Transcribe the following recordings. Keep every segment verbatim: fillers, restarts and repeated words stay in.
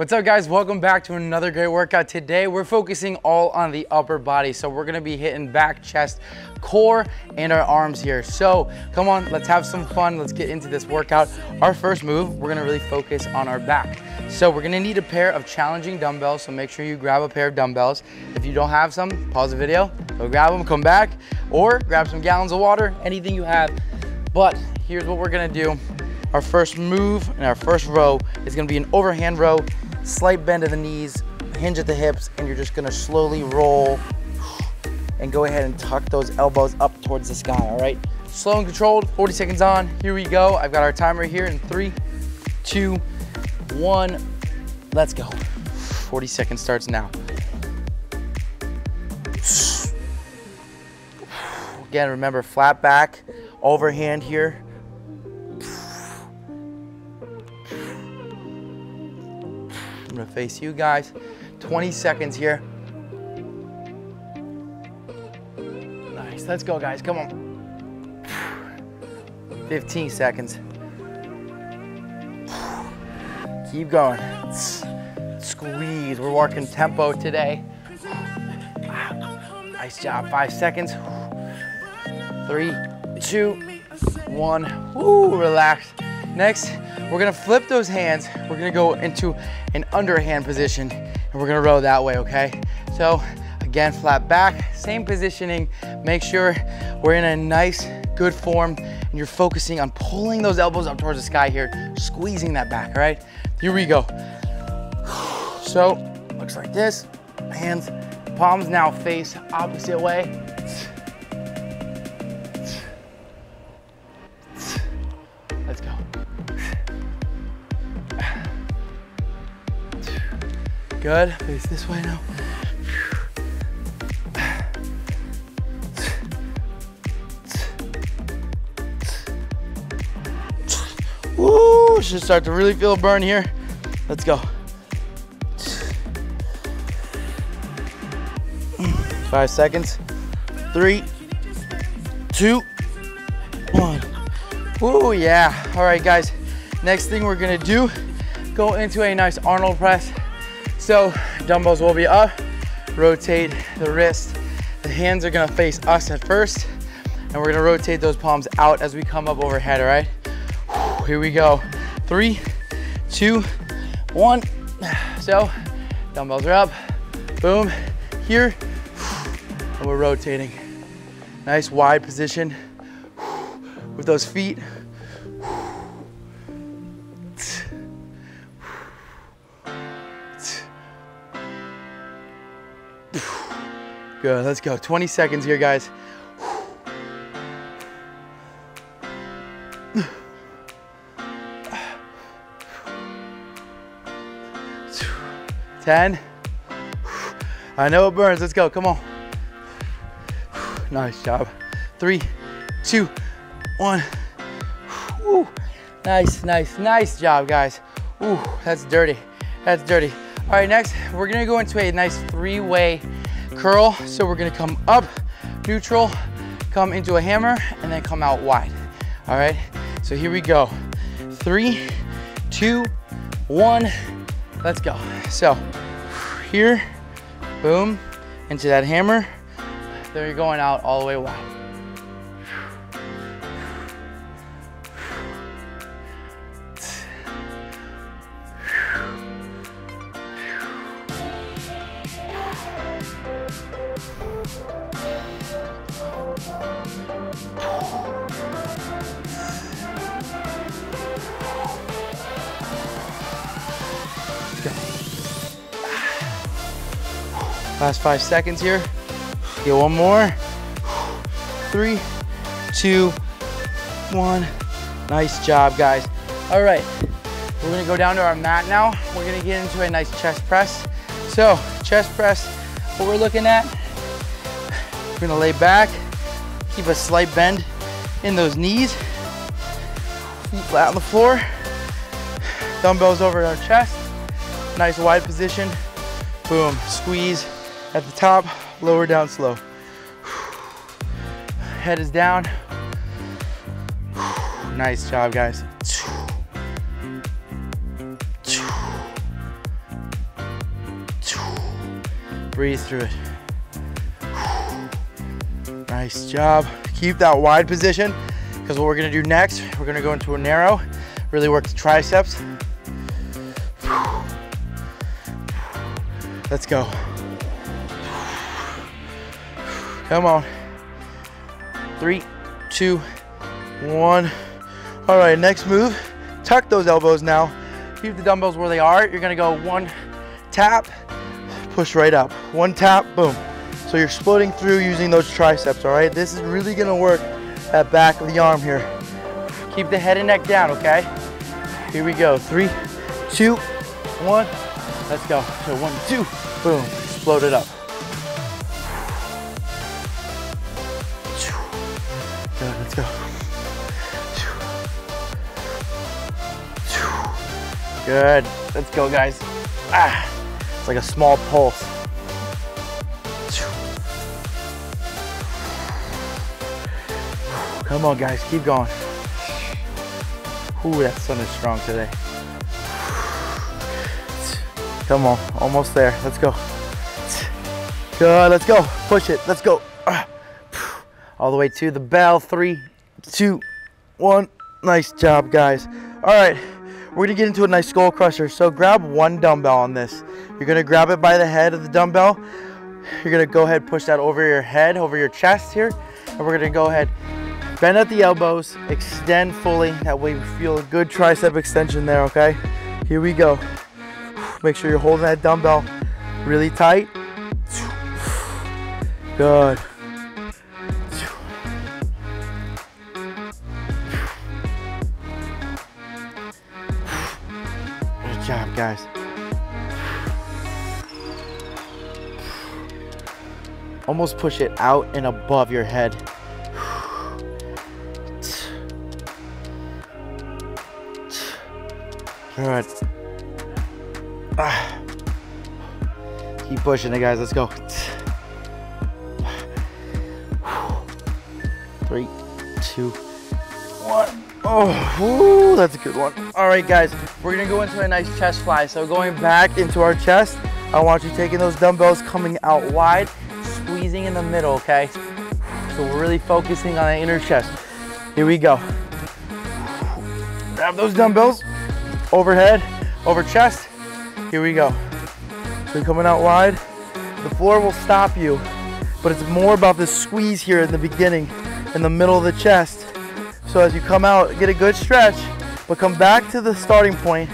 What's up guys, welcome back to another great workout. Today we're focusing all on the upper body. So we're gonna be hitting back, chest, core, and our arms here. So come on, let's have some fun. Let's get into this workout. Our first move, we're gonna really focus on our back. So we're gonna need a pair of challenging dumbbells. So make sure you grab a pair of dumbbells. If you don't have some, pause the video, go grab them, come back, or grab some gallons of water, anything you have. But here's what we're gonna do. Our first move and our first row is gonna be an overhand row. Slight bend of the knees, hinge at the hips, and you're just gonna slowly roll and go ahead and tuck those elbows up towards the sky, all right? Slow and controlled, forty seconds on, here we go. I've got our timer here in three, two, one, let's go. forty seconds starts now. Again, remember, flat back, overhand here. I'm gonna face you guys. twenty seconds here. Nice, let's go guys, come on. fifteen seconds. Keep going. Squeeze, we're working tempo today. Nice job, five seconds. Three, two, one. Woo, relax. Next, we're gonna flip those hands. We're gonna go into an underhand position and we're gonna row that way, okay? So again, flat back, same positioning. Make sure we're in a nice, good form and you're focusing on pulling those elbows up towards the sky here, squeezing that back, all right? Here we go. So, looks like this. Hands, palms now face opposite way. Let's go. Good, face this way now. Woo, should start to really feel a burn here. Let's go. Five seconds, three, two, one. Ooh, yeah. All right, guys. Next thing we're gonna do, go into a nice Arnold press. So dumbbells will be up, rotate the wrist. The hands are gonna face us at first, and we're gonna rotate those palms out as we come up overhead, all right? Whew, here we go. Three, two, one. So dumbbells are up, boom, here, and we're rotating. Nice wide position. With those feet. Good, let's go. twenty seconds here, guys. ten. I know it burns, let's go, come on. Nice job. Three, two, one. Woo. Nice, nice, nice job, guys. Ooh, that's dirty, that's dirty. All right, next, we're gonna go into a nice three-way curl. So we're gonna come up, neutral, come into a hammer, and then come out wide. All right, so here we go. Three, two, one, let's go. So here, boom, into that hammer. There you're going out all the way wide. Last five seconds here. Get one more. Three, two, one. Nice job, guys. All right, we're gonna go down to our mat now. We're gonna get into a nice chest press. So, chest press, what we're looking at, we're gonna lay back, keep a slight bend in those knees. Feet flat on the floor. Dumbbells over our chest. Nice wide position. Boom, squeeze. At the top, lower down slow. Head is down. Nice job, guys. breathe through it. Nice job. Keep that wide position, because what we're gonna do next, we're gonna go into a narrow, really work the triceps. Let's go. Come on. Three, two, one. All right, next move, tuck those elbows now. Keep the dumbbells where they are. You're gonna go one tap, push right up. One tap, boom. So you're splitting through using those triceps, all right? This is really gonna work that back of the arm here. Keep the head and neck down, okay? Here we go, three, two, one, let's go. So one, two, boom, explode it up. Good, let's go. Good, let's go guys. Ah, it's like a small pulse. Come on guys, keep going. Ooh, that sun is strong today. Come on, almost there, let's go. Good, let's go, push it, let's go. All the way to the bell, three, two, one. Nice job guys. All right, we're gonna get into a nice skull crusher. So grab one dumbbell on this. You're gonna grab it by the head of the dumbbell. You're gonna go ahead, push that over your head, over your chest here. And we're gonna go ahead, bend at the elbows, extend fully. That way we feel a good tricep extension there, okay? Here we go. Make sure you're holding that dumbbell really tight. Good. Good job, guys. Almost push it out and above your head. Good. Ah. Keep pushing it, guys. Let's go. Three, two, one. Oh, ooh, that's a good one. All right, guys. We're gonna go into a nice chest fly. So going back into our chest, I want you taking those dumbbells, coming out wide, squeezing in the middle. Okay. So we're really focusing on the inner chest. Here we go. Grab those dumbbells. Overhead, over chest, here we go. So coming out wide, the floor will stop you, but it's more about the squeeze here in the beginning, in the middle of the chest. So as you come out, get a good stretch, but come back to the starting point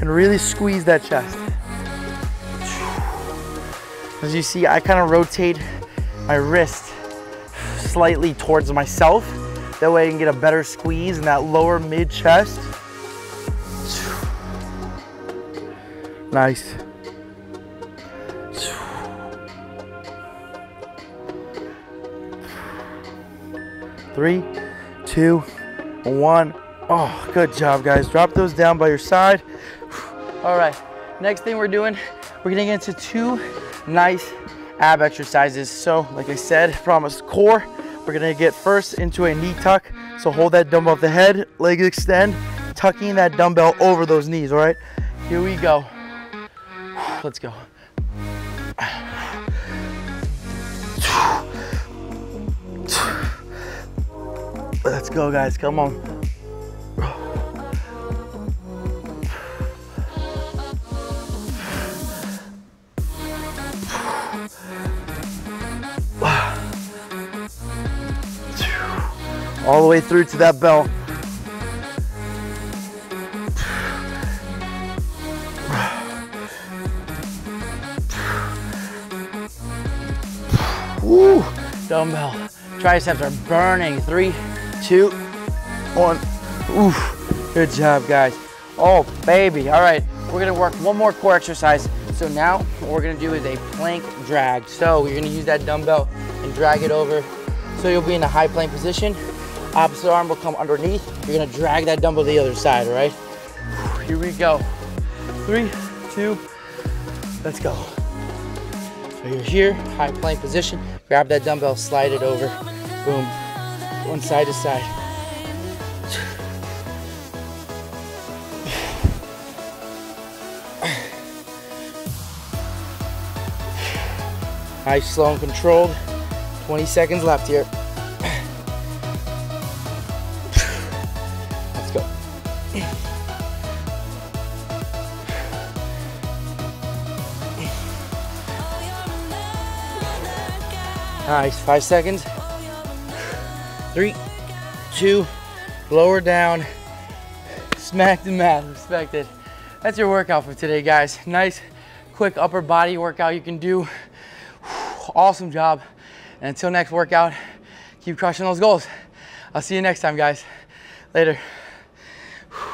and really squeeze that chest. As you see, I kind of rotate my wrist slightly towards myself. That way I can get a better squeeze in that lower mid chest. Nice. Three, two, one. Oh, good job, guys. Drop those down by your side. All right, next thing we're doing, we're gonna get into two nice ab exercises. So, like I said, promise core. We're gonna get first into a knee tuck. So hold that dumbbell up the head, legs extend, tucking that dumbbell over those knees, all right? Here we go. Let's go. Let's go, guys. Come on. All the way through to that bell. Woo, dumbbell. Triceps are burning. Three, two, one. Oof, good job, guys. Oh, baby. All right, we're gonna work one more core exercise. So now what we're gonna do is a plank drag. So you're gonna use that dumbbell and drag it over. So you'll be in a high plank position. Opposite arm will come underneath. You're gonna drag that dumbbell to the other side, all right? Here we go. Three, two, let's go. So you're here, high plank position. Grab that dumbbell, slide it over. Boom, one side to side. Nice, slow and controlled. twenty seconds left here. Let's go. Nice, five seconds. Three, two, lower down. Smack the mat, respect it. That's your workout for today, guys. Nice, quick upper body workout you can do. Awesome job. And until next workout, keep crushing those goals. I'll see you next time, guys. Later.